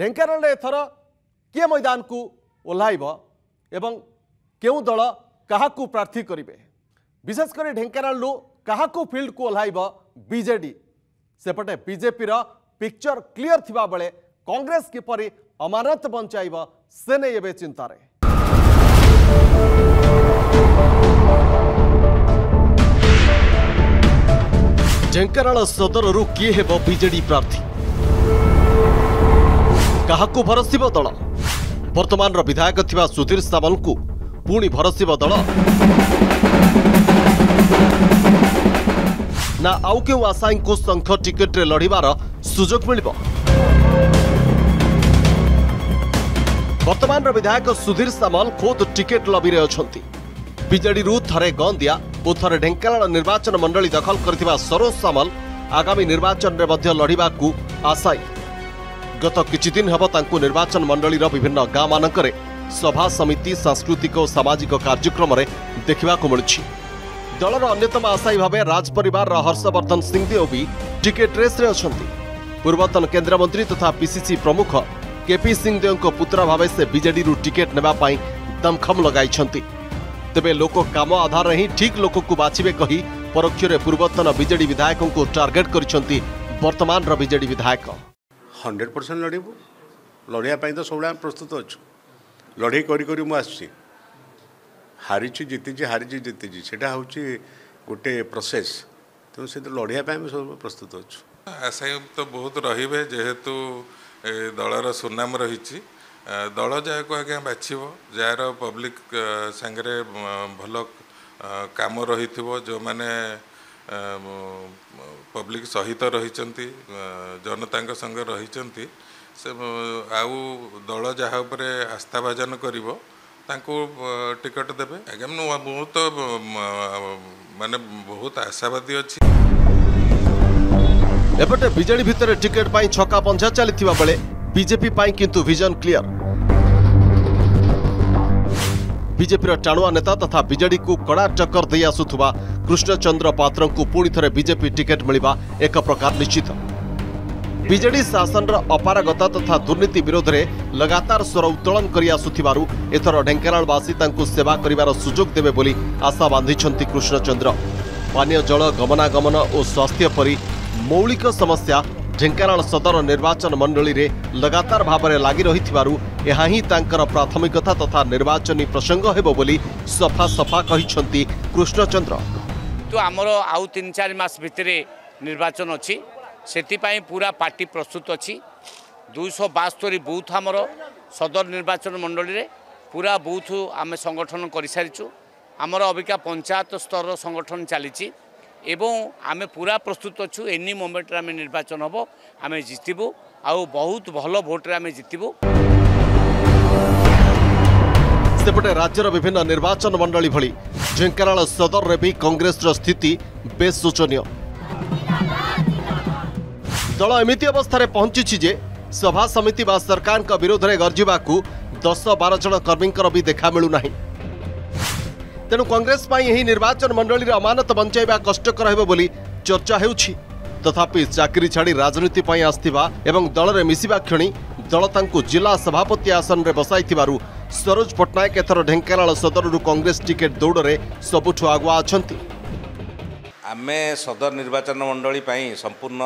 ढेंकानाल एथर किए मैदान को ओह्लाइब एवं क्यों दल क्या प्रार्थी करेंगे विशेषकर ढेंकानाल क्या फिल्ड को ओह्लाइब बीजेडी सेपटे बीजेपी रा पिक्चर क्लियर थिबा बेले कांग्रेस किपरि अमानत बंचाइब से नहीं एबे चिंतार। ढेंकानाल सदरु किए हेब बीजेडी प्रार्थी काहाकू भरोसिब दल वर्तमान विधायक थिबा सुधीर सावंत को पुणी भरोसिब दल ना आउ के आशायी को संघ टिकेट रे लड़िबार सुजोग मिलिबो। वर्तमान विधायक सुधीर सावंत खुद टिकेट लबी रे अछंती बीजेडी रु थरे गंदिया ओ थरे ढेंकानाल निर्वाचन मंडली दखल करथिबा सरोज सावंत आगामी निर्वाचन रे मध्य लड़िबाकू आशायी। गत किछि दिन हबो तांकू निर्वाचन मंडली रो विभिन्न गाँ मानकरे सभा समिति सांस्कृतिक और सामाजिक कार्यक्रम रे देखिबाकू मिलुछि। दलर अन्यतम आशायी भाव राज परिवार हर्षवर्धन सिंह देव भी टिकेट रेस रे अछंती। पूर्वतन केन्द्रमंत्री तथा पीसीसी प्रमुख केपी सिंहदेव को पुत्र भाव से बीजेडी रु टिकेट नेबा पाई दमखम लगाई छंती। तेबे लोक काम आधार ही ठीक लोक को बाछिबे कही परोक्ष रे पूर्वतन बीजेडी विधायकों को टार्गेट करिसंती। वर्तमान रो बीजेडी विधायक 100% लड़ीबो लड़िया पाई तो सबला प्रस्तुत अछि। लड़ाई करी करी मु आछि हारी जीति सेटा हूँ गोटे प्रोसेस तेणु से तो लड़िया सब प्रस्तुत अच्छु। आशायी तो बहुत रे जेहेतु दलर सुनाम रही दल जहाँ आज्ञा बाछव जार पब्लिक सांगे भल काम रही जो मैंने पब्लिक सहित रही जनता संगे रही आउ दल जहाँ आस्थाभाजन कर टिकट देबे बहुत माने बहुत आशावादी अछि। एपटे बीजेडी भितर टिकट पाई छक्का पंजा चलथिबा बेले बीजेपी पाई किंतु विजन क्लियर। बीजेपी टाणुआ नेता तथा बीजेडी को कड़ा टक्कर दे आसुथुबा कृष्णचंद्र पात्र को पुणी थरे बीजेपी टिकट मिलवा एक प्रकार निश्चित। बीजेडी शासन अपारगता तथा दुर्नीति विरोध में लगातार स्वर उत्तोलन कर आसुथिबारु एथर ढेंकानालवासी तांकु सेवा करिवार सुजोग देबे बोली आशा बांधिछंती कृष्णचंद्र। पानीय जल गमनागमन और स्वास्थ्य परि मौलिक समस्या ढेंकानाल सदर निर्वाचन मंडली रे लगातार भाव में लगी रहिथिबारु एहा ही तांकर प्राथमिकता तथा निर्वाचन प्रसंग हेबो बोली सफा सफा कहिछंती कृष्णचंद्र। तो आमर आउ 3-4 मास भितरे निर्वाचन अछि सेतिपाई पूरा पार्टी प्रस्तुत अच्छी। 272 बूथ आमर सदर निर्वाचन मंडली रे पूरा बूथ आम संगठन कर सारीचु। आमर अबिका पंचायत स्तर संगठन चली आम पूरा प्रस्तुत अच्छु। एनी मोमेंट आम निर्वाचन हम आम जितबू आउ बहुत भल भोट्रे आम जितबू। सेपटे राज्यर विभिन्न निर्वाचन मंडली भली ढेंकानाल सदर रे भी कांग्रेस स्थिति बेस शोचनीय। दल एमिति अवस्था पहुंची जे सभा समिति व सरकार का विरोध में गर्जा को 10-12 जन कर्मी भी देखा मिलूना। तेणु कांग्रेस यही निर्वाचन मंडली अमानत बंचाइबा कष्टकर हेबो बोली चर्चा होउछि। तथापि चाकरी छाड़ी राजनीति पर आसथिबा एवं दल में मिसिबा क्षणी दल तांकु जिला सभापति आसन में बसाइथिबारु सरोज पट्टनायक एथर ढेंकानाल सदरु कांग्रेस टिकेट दौड़ में सबुठ आगुआ अछंती। आमे सदर निर्वाचन मंडली पई संपूर्ण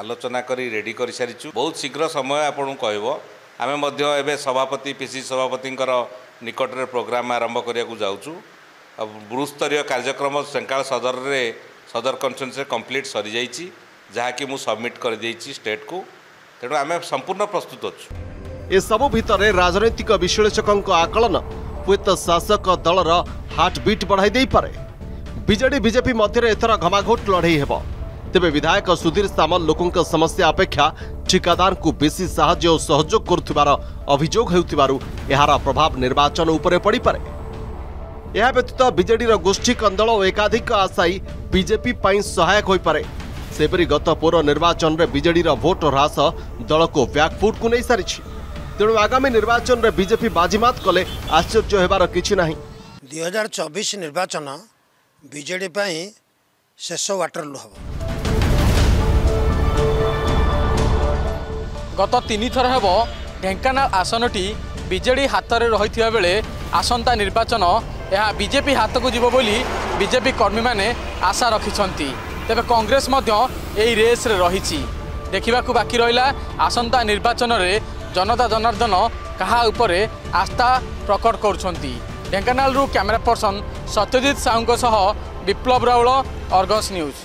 आलोचना करी रेडी कर सारीचु। बहुत शीघ्र समय आपण कह आम सभापति पीसी सभापति निकट रे प्रोग्राम आरंभ करने जाऊँ। ब्रुस्तरीय कार्यक्रम ढेंकानाल सदर रे सदर कन्स्टिट्युएंसी कंप्लीट सरी जाइए जहाँकि मुझे सबमिट कर स्टेट को तेणु आम संपूर्ण प्रस्तुत अच्छु। ए सबू भितर राजनीतिक विश्लेषकों आकलन हुए तो शासक दलर हार्ट बीट बढ़ाई दे पारे। बीजेडी बीजेपी मध्य एथर घमाघोट लड़े हेब। तेबे विधायक सुधीर सामल लोकों समस्या अपेक्षा ठिकादार को बेसी साहाय्य और सहयोग करुथिबार अभियोग हेउथिबारु एहारा प्रभाव निर्वाचन उपरे पड़ी पारे। एहा व्यतीत बीजेडी गोष्ठी कंदल और एकाधिक आशायी बीजेपी पाई सहायक हो पारे। सेपरी गत पौर निर्वाचन में बीजेडी भोट ह्रास दल को व्याकफुट को नहीं सारिछि। तेणु आगामी निर्वाचन में बीजेपी बाजीमात कले आश्चर्य हेबार किछि नाही। 2024 निर्वाचन बीजेडी पाई शेष वाटरलू हबो। गत तीन थर हेब ढेंकानाल आसनटी बीजेडी हाथ में रही बेले आसंता निर्वाचन यह बीजेपी हाथ को जीव बोली बीजेपी कर्मी माने आशा रखिछंती। तेबे कांग्रेस मध्य रेस रे रही देखा बाकी रहा आसंता निर्वाचन में जनता जनार्दन कहा उपरे आस्था प्रकट करुँच। ढेंकानाल कैमेरा पर्सन सत्यजित साहू सह विप्लव राउल, अर्गस न्यूज।